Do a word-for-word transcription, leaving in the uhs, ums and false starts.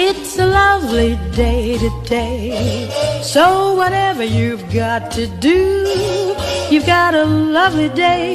It's a lovely day today, so whatever you've got to do, you've got a lovely day.